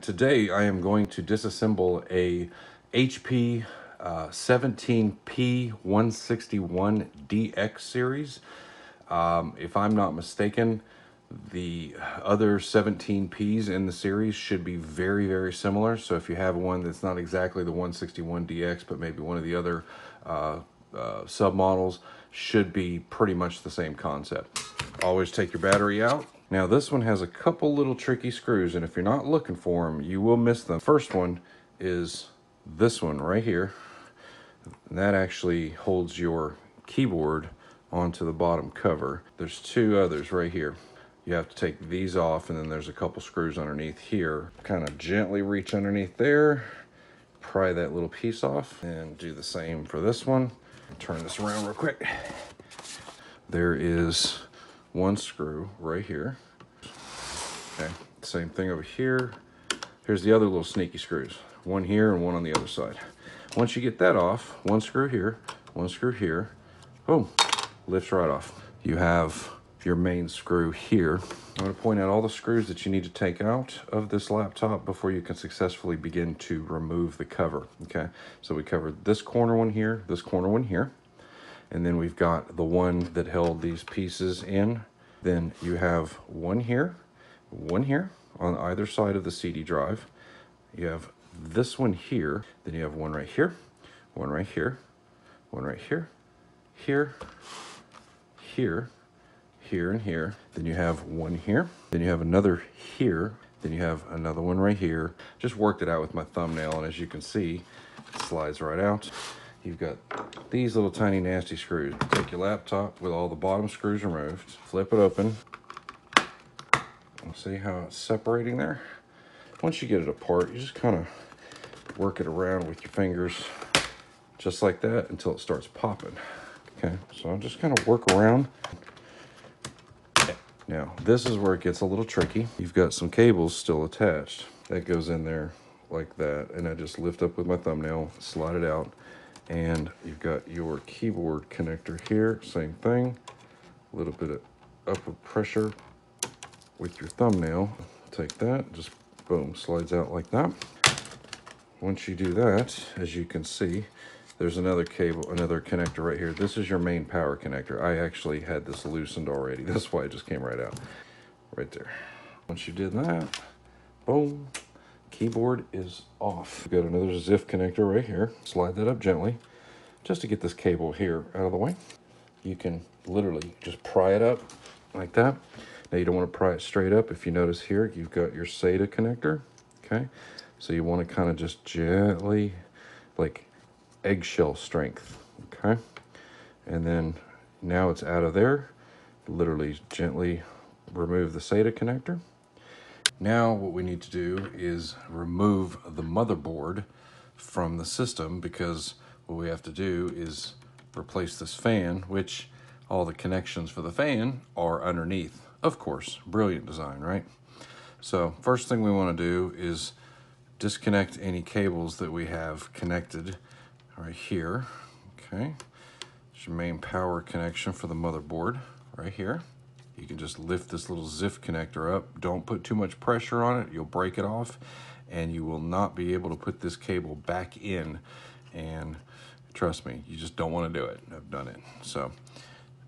Today I am going to disassemble a HP 17-P161DX series. If I'm not mistaken, the other 17Ps in the series should be very, very similar. So if you have one that's not exactly the 161DX, but maybe one of the other submodels, should be pretty much the same concept. Always take your battery out. Now this one has a couple little tricky screws, and if you're not looking for them, you will miss them. First one is this one right here, and that actually holds your keyboard onto the bottom cover. There's two others right here. You have to take these off, and then there's a couple screws underneath here. Kind of gently reach underneath there, pry that little piece off, and do the same for this one. Turn this around real quick. There is one screw right here. Okay, same thing over here. Here's the other little sneaky screws. One here and one on the other side. Once you get that off, one screw here, one screw here. Boom, lifts right off. You have your main screw here. I'm going to point out all the screws that you need to take out of this laptop before you can successfully begin to remove the cover. Okay, so we covered this corner one here, this corner one here. And then we've got the one that held these pieces in. Then you have one here on either side of the CD drive. You have this one here, then you have one right here, one right here, one right here, here, here, here, and here. Then you have one here, then you have another here, then you have another one right here. Just worked it out with my thumbnail, and as you can see, it slides right out. You've got these little tiny nasty screws. Take your laptop with all the bottom screws removed, flip it open. See how it's separating there? Once you get it apart, you just kind of work it around with your fingers just like that until it starts popping. Okay, so I'll just kind of work around. Now, this is where it gets a little tricky. You've got some cables still attached. That goes in there like that, and I just lift up with my thumbnail, slide it out. And you've got your keyboard connector here, same thing. A little bit of upward pressure with your thumbnail. Take that, just boom, slides out like that. Once you do that, as you can see, there's another cable, another connector right here. This is your main power connector. I actually had this loosened already. That's why it just came right out, right there. Once you did that, boom. Keyboard is off. We've got another ZIF connector right here. Slide that up gently just to get this cable here out of the way. You can literally just pry it up like that. Now you don't want to pry it straight up. If you notice here, you've got your SATA connector, okay? So you want to kind of just gently, like eggshell strength, okay? And then now it's out of there. Literally gently remove the SATA connector. Now what we need to do is remove the motherboard from the system, because what we have to do is replace this fan, which all the connections for the fan are underneath. Of course, brilliant design, right? So first thing we want to do is disconnect any cables that we have connected right here. Okay, it's your main power connection for the motherboard right here. You can just lift this little ZIF connector up. Don't put too much pressure on it. You'll break it off, and you will not be able to put this cable back in. And trust me, you just don't want to do it. I've done it. So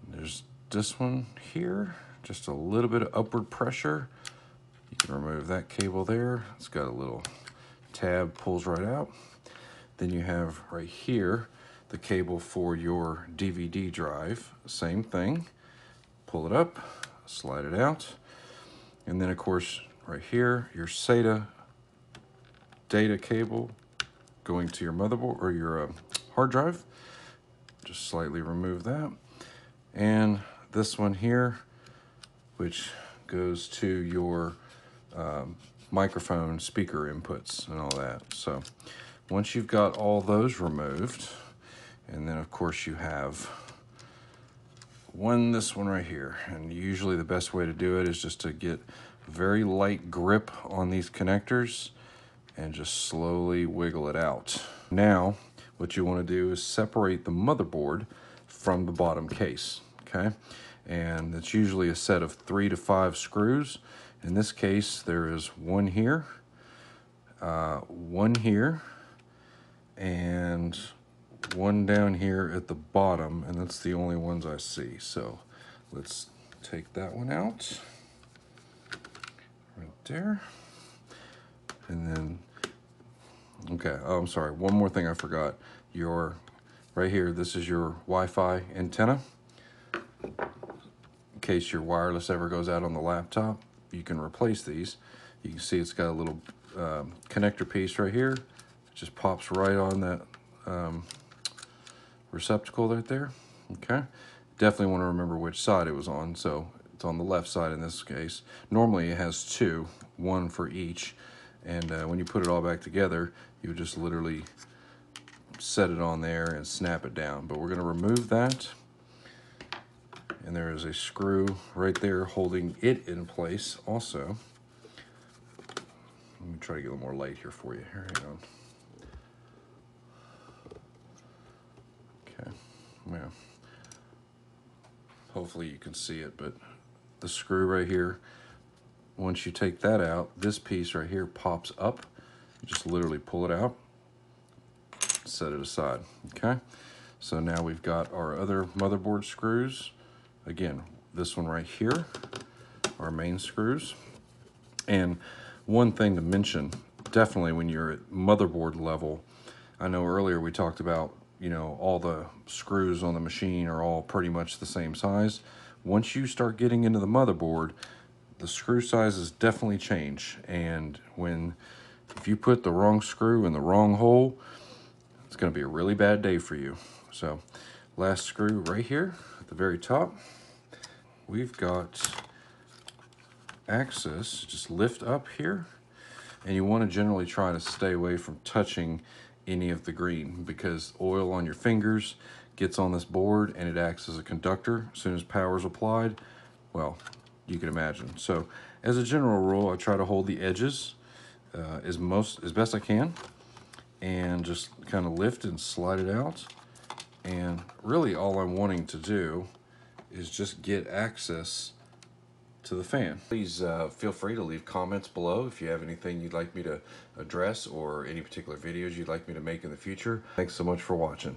there's this one here, just a little bit of upward pressure. You can remove that cable there. It's got a little tab, pulls right out. Then you have right here, the cable for your DVD drive, same thing. Pull it up, slide it out, and then of course right here, your SATA data cable going to your motherboard or your hard drive. Just slightly remove that, and this one here, which goes to your microphone, speaker inputs, and all that. So once you've got all those removed, and then of course you have this one right here, and usually the best way to do it is just to get very light grip on these connectors and just slowly wiggle it out. Now what you want to do is separate the motherboard from the bottom case, okay? And that's usually a set of 3 to 5 screws. In this case there is one here, one here and one down here at the bottom, and that's the only ones I see. So let's take that one out right there. And then, okay, oh, I'm sorry, one more thing I forgot. Your, right here, this is your Wi-Fi antenna. In case your wireless ever goes out on the laptop, you can replace these. You can see it's got a little connector piece right here. It just pops right on that receptacle right there. Okay, definitely want to remember which side it was on, so it's on the left side in this case. Normally it has two, one for each, and when you put it all back together, you just literally set it on there and snap it down. But we're going to remove that, and there is a screw right there holding it in place also. Let me try to get a little more light here for you. Hang on. Okay, yeah. Hopefully you can see it, but the screw right here, once you take that out, this piece right here pops up. You just literally pull it out, set it aside. Okay, so now we've got our other motherboard screws. Again, this one right here, our main screws. And one thing to mention, definitely when you're at motherboard level, I know earlier we talked about, you know, all the screws on the machine are all pretty much the same size. Once you start getting into the motherboard, the screw sizes definitely change. And if you put the wrong screw in the wrong hole, it's going to be a really bad day for you. So last screw right here at the very top, we've got access. Just lift up here, and you want to generally try to stay away from touching any of the green, because oil on your fingers gets on this board and it acts as a conductor. As soon as power is applied, well, you can imagine. So as a general rule, I try to hold the edges as best I can, and just kind of lift and slide it out. And really all I'm wanting to do is just get access to the fan. Please feel free to leave comments below if you have anything you'd like me to address or any particular videos you'd like me to make in the future. Thanks so much for watching.